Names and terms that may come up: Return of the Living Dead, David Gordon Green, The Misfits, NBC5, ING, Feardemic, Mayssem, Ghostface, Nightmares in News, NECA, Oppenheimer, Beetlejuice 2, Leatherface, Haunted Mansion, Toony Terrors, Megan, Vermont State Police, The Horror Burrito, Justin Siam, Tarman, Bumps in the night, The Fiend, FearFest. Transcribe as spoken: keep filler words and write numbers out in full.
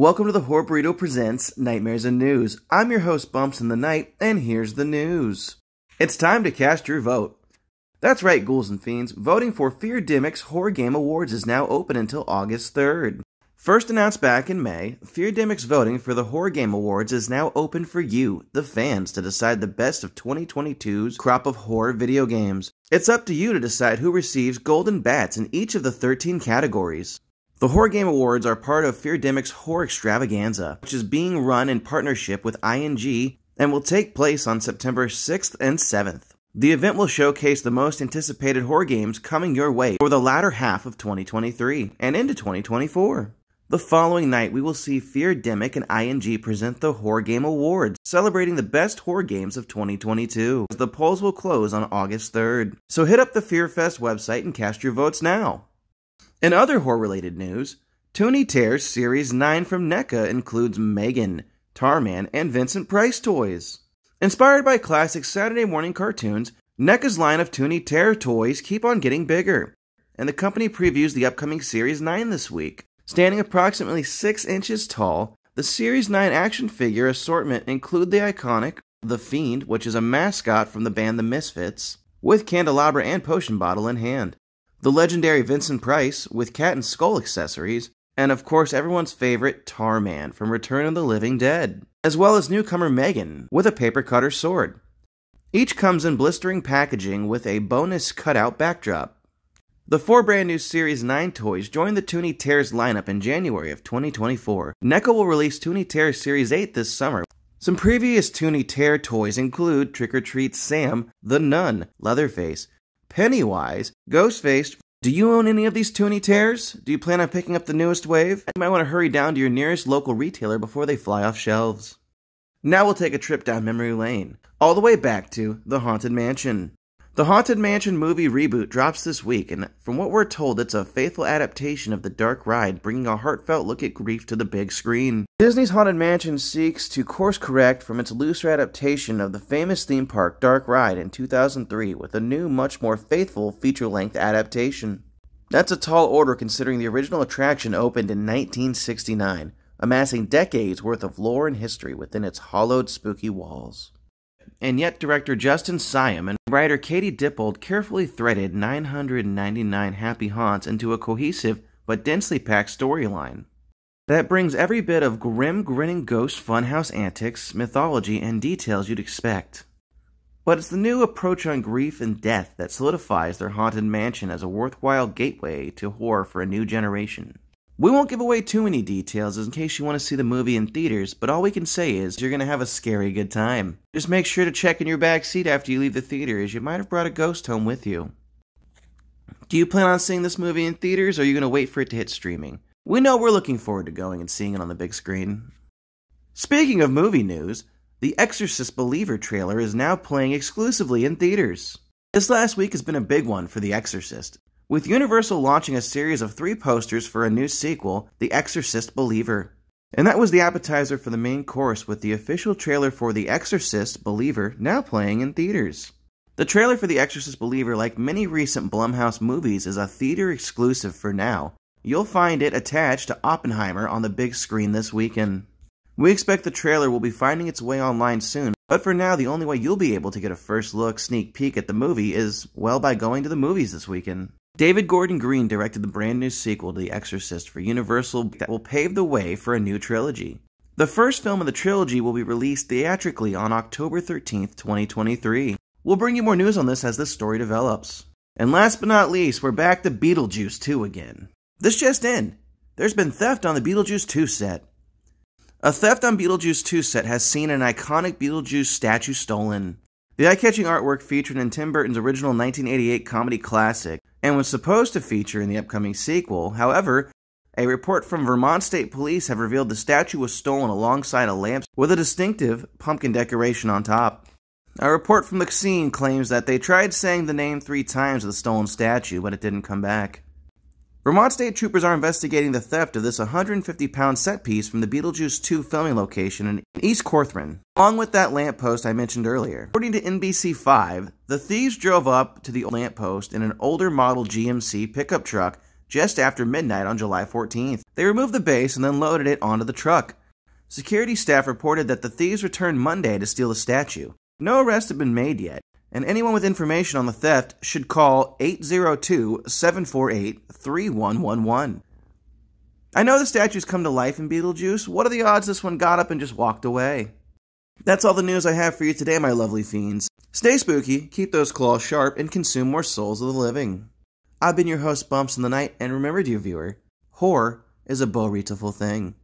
Welcome to the Horror Burrito Presents Nightmares and News. I'm your host, Bumps in the Night, and here's the news. It's time to cast your vote. That's right, ghouls and fiends. Voting for Feardemic's Horror Game Awards is now open until August third. First announced back in May, Feardemic's voting for the Horror Game Awards is now open for you, the fans, to decide the best of twenty twenty-two's crop of horror video games. It's up to you to decide who receives golden bats in each of the thirteen categories. The Horror Game Awards are part of Feardemic's Horror Extravaganza, which is being run in partnership with I N G and will take place on September sixth and seventh. The event will showcase the most anticipated horror games coming your way for the latter half of twenty twenty-three and into twenty twenty-four. The following night, we will see Feardemic and I N G present the Horror Game Awards, celebrating the best horror games of twenty twenty-two. The polls will close on August third, so hit up the FearFest website and cast your votes now. In other horror-related news, Toony Terrors Series nine from NECA includes Megan, Tarman, and Vincent Price toys. Inspired by classic Saturday morning cartoons, NECA's line of Toony Terror toys keep on getting bigger, and the company previews the upcoming Series nine this week. Standing approximately six inches tall, the Series nine action figure assortment include the iconic The Fiend, which is a mascot from the band The Misfits, with candelabra and potion bottle in hand. The legendary Vincent Price, with cat and skull accessories, and of course everyone's favorite Tarman from Return of the Living Dead, as well as newcomer Megan, with a paper cutter sword. Each comes in blistering packaging with a bonus cutout backdrop. The four brand new Series nine toys joined the Toony Terrors lineup in January of twenty twenty-four. NECA will release Toony Terrors Series eight this summer. Some previous Toony Terror toys include Trick or Treat Sam, The Nun, Leatherface, Pennywise, Ghostface. Do you own any of these Toony Terrors? Do you plan on picking up the newest wave? You might want to hurry down to your nearest local retailer before they fly off shelves. Now we'll take a trip down memory lane, all the way back to The Haunted Mansion. The Haunted Mansion movie reboot drops this week, and from what we're told, it's a faithful adaptation of the Dark Ride, bringing a heartfelt look at grief to the big screen. Disney's Haunted Mansion seeks to course correct from its looser adaptation of the famous theme park Dark Ride in two thousand three with a new, much more faithful feature-length adaptation. That's a tall order considering the original attraction opened in nineteen sixty-nine, amassing decades worth of lore and history within its hollowed, spooky walls. And yet director Justin Siam and writer Katie Dippold carefully threaded nine hundred ninety-nine happy haunts into a cohesive but densely packed storyline that brings every bit of grim, grinning ghost funhouse antics, mythology, and details you'd expect. But it's the new approach on grief and death that solidifies their Haunted Mansion as a worthwhile gateway to horror for a new generation. We won't give away too many details in case you want to see the movie in theaters, but all we can say is you're going to have a scary good time. Just make sure to check in your back seat after you leave the theater, as you might have brought a ghost home with you. Do you plan on seeing this movie in theaters, or are you going to wait for it to hit streaming? We know we're looking forward to going and seeing it on the big screen. Speaking of movie news, The Exorcist Believer trailer is now playing exclusively in theaters. This last week has been a big one for The Exorcist, with Universal launching a series of three posters for a new sequel, The Exorcist Believer. And that was the appetizer for the main course, with the official trailer for The Exorcist Believer now playing in theaters. The trailer for The Exorcist Believer, like many recent Blumhouse movies, is a theater exclusive for now. You'll find it attached to Oppenheimer on the big screen this weekend. We expect the trailer will be finding its way online soon, but for now the only way you'll be able to get a first look sneak peek at the movie is, well, by going to the movies this weekend. David Gordon Green directed the brand new sequel to The Exorcist for Universal that will pave the way for a new trilogy. The first film of the trilogy will be released theatrically on October thirteenth, twenty twenty-three. We'll bring you more news on this as this story develops. And last but not least, we're back to Beetlejuice two again. This just in. There's been theft on the Beetlejuice two set. A theft on Beetlejuice two set has seen an iconic Beetlejuice statue stolen. The eye-catching artwork featured in Tim Burton's original nineteen eighty-eight comedy classic and was supposed to feature in the upcoming sequel. However, a report from Vermont State Police have revealed the statue was stolen alongside a lamp with a distinctive pumpkin decoration on top. A report from the scene claims that they tried saying the name three times of the stolen statue, but it didn't come back. Vermont State troopers are investigating the theft of this one hundred fifty pound set piece from the Beetlejuice two filming location in East Corthorne, along with that lamppost I mentioned earlier. According to N B C five, the thieves drove up to the lamppost in an older model G M C pickup truck just after midnight on July fourteenth. They removed the base and then loaded it onto the truck. Security staff reported that the thieves returned Monday to steal the statue. No arrests have been made yet, and anyone with information on the theft should call eight zero two, seven four eight, three one one one. I know the statues come to life in Beetlejuice. What are the odds this one got up and just walked away? That's all the news I have for you today, my lovely fiends. Stay spooky, keep those claws sharp, and consume more souls of the living. I've been your host, Bumps in the Night, and remember, dear viewer, horror is a beautiful thing.